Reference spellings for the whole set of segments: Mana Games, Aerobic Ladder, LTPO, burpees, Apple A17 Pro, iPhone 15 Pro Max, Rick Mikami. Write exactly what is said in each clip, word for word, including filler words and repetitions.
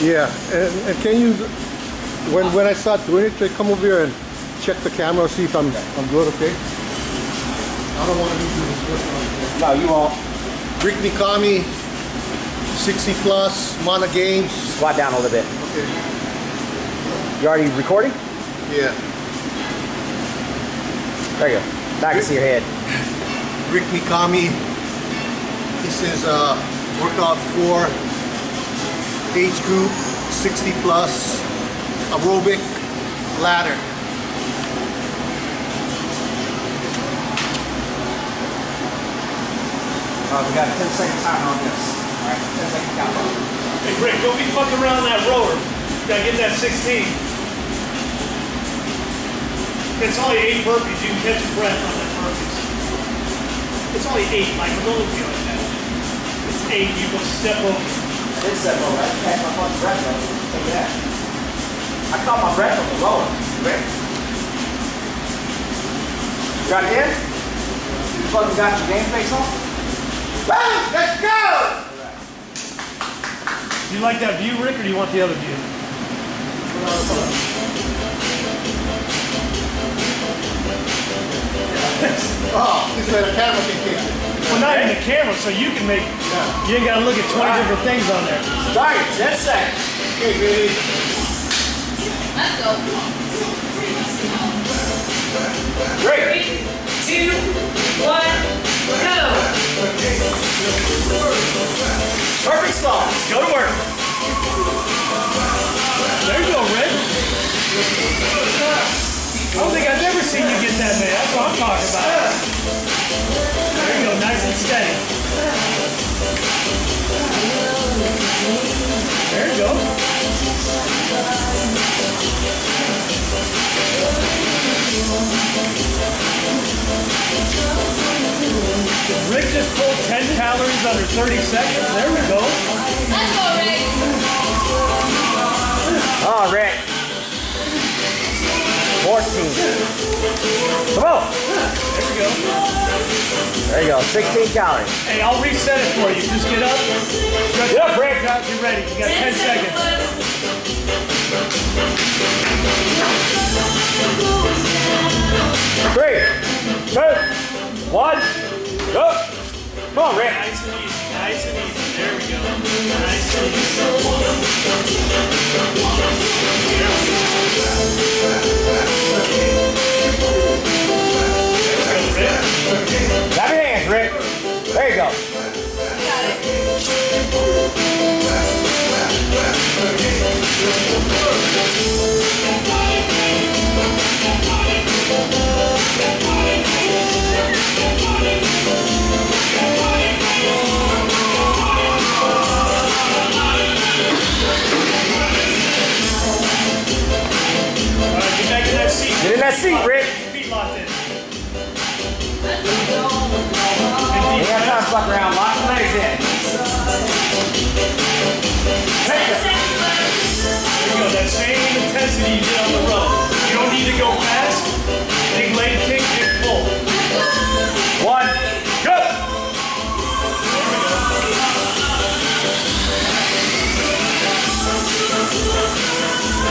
Yeah, and, and can you, when when I start doing it, come over here and check the camera, see if I'm I'm good, okay? I don't want to be doing this work like that. No, you won't. Rick Mikami, sixty plus, Mana Games. Squat down a little bit. Okay. You already recording? Yeah. There you go. Back to your head. Rick Mikami. This is uh, workout four, age group sixty plus, aerobic ladder. Uh, we got a ten second time on this. All right, ten second count. Hey Rick, don't be fucking around that rower. You gotta get that sixteen. It's only eight burpees. You can catch your breath on that burpees. It's only eight. Like I'm only feeling that. It's eight. You go step over. I did step over. I catch my fucking breath though. Look at that. I caught my breath on the lower. Rick. You got it in? You fucking got your game face on? Boom! Let's go! Right. Do you like that view, Rick, or do you want the other view? Oh, he said a camera can kick it. Well, not even a camera, so you can make, yeah. You ain't got to look at twenty right. different things on there. Start, that's that. Okay, baby. Let's go. Great. Three, two, one, go. Perfect stall. Go to work. There you go, Red. I don't think I've ever seen you get that bad. That's what I'm talking about. There you go, nice and steady. There you go. Rick just pulled ten calories under thirty seconds. There we go. Let's go, Rick. Oh, Rick. fourteen. Come on. There we go. There you go. sixteen calories. Hey, I'll reset it for you. Just get up. Get up, Rick. You're ready. You got ten seconds. Three, two, one, go. Come on, Rick. Nice and easy. Nice and easy. There we go. Nice and easy. Grab your hands, Rick. There you go. Get back in that seat. Get in that seat, Rick. Feet locked in. Fuck around, lock the legs in. Take it. There you go, that same intensity you did on the row. You don't need to go fast. Big leg kick, big pull. One, go!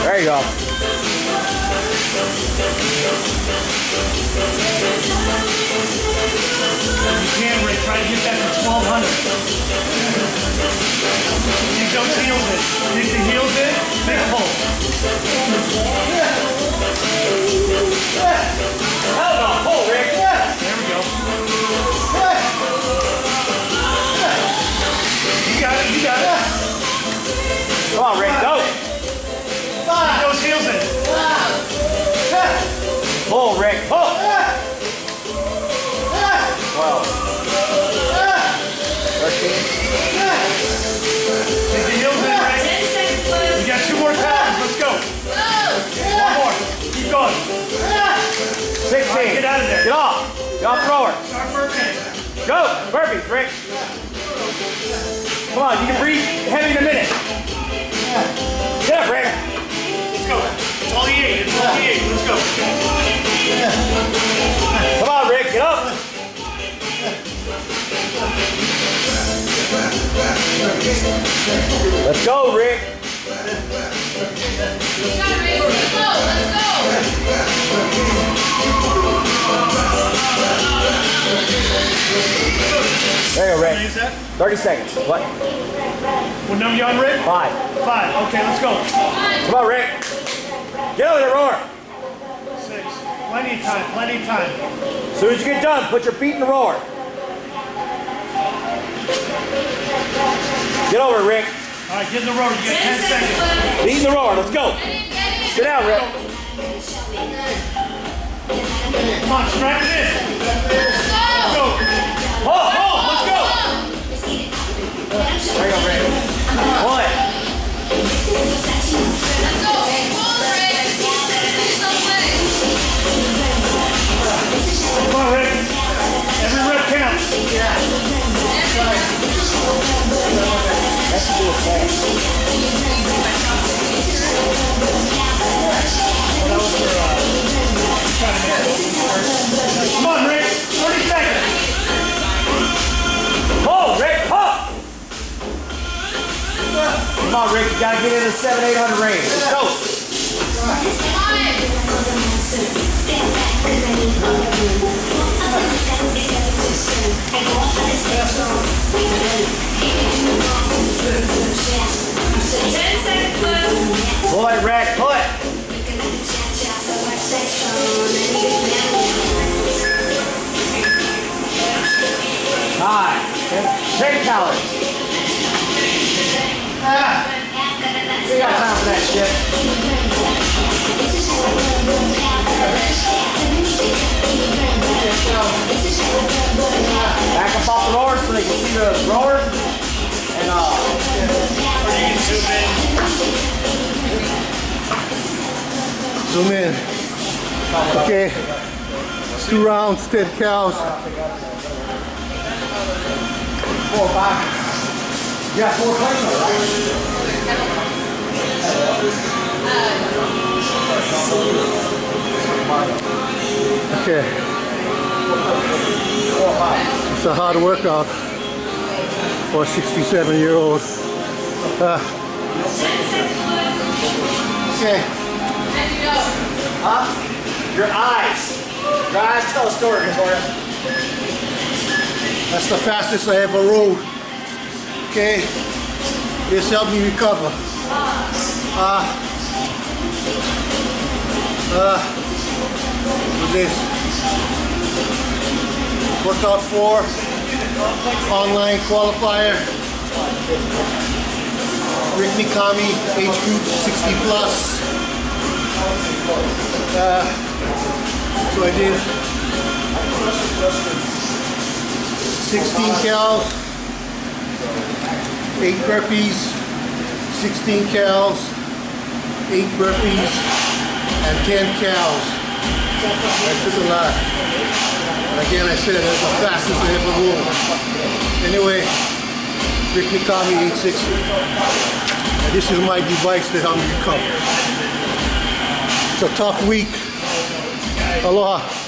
There you go. You can, Rick. Try to get that to twelve hundred. Dig those heels in. Dig the heels in. Big pull. Hell no, pull, Rick. There we go. You got it. You got it. Come on, Rick. Go. Dig those heels in. Pull, Rick. Pull. twelve. Get the heels in, Rick. You got two more times. Let's go. One more. Keep going. sixteen. Right, get out of there. Get off. Get off thrower. Start burpees. Go. Burpees, Rick. Come on. You can breathe heavy in a minute. Get up, Rick. Let's go. It's all the eight. It's all the eight. Let's go. Come on, Rick. Get up. Let's go, Rick. There you go, Rick. What is that? thirty seconds. What? What number you on, Rick? Five. Five. Okay, let's go. Come on, Rick. Get over there, roar. Six. Plenty of time. Plenty of time. As soon as you get done, put your feet in the roar. Get over it, Rick. All right, get in the roar. You got ten seconds. Feet in the roar. Let's go. Sit down, Rick. Come on, strap it in. Let's go. Oh, oh, let's go. There you go, Rick. One. Let's go. Come on, Rick. Every rep counts. Come on, Rick. thirty seconds. Oh, Rick, pop! Come on, Rick. You gotta get in the seven, eight hundred range. Let's go. Pull it, Rick. Pull it. Nine. Ten calories. Ah. We got time for that shit. Back up off the roller so they can see the roller. And uh zoom in. Zoom in. Okay. Two rounds, ten cows. Four, five. Yeah, four plates, right? Okay. It's a hard workout for a sixty-seven-year-old. Uh, okay. Huh? Your eyes. Your eyes tell a story, Victoria. That's the fastest I ever rode. Okay, this helped me recover. Uh, uh, what's this? Workout four, online qualifier. Rick Mikami, age group sixty plus. Uh, so I did sixteen cows, eight burpees, sixteen cows, eight burpees, and ten cows. That took a lot. And again, I said that's the fastest I ever rode. Anyway, Rick Mikami eight sixty. And this is my device that helped me recover. It's a tough week. Aloha.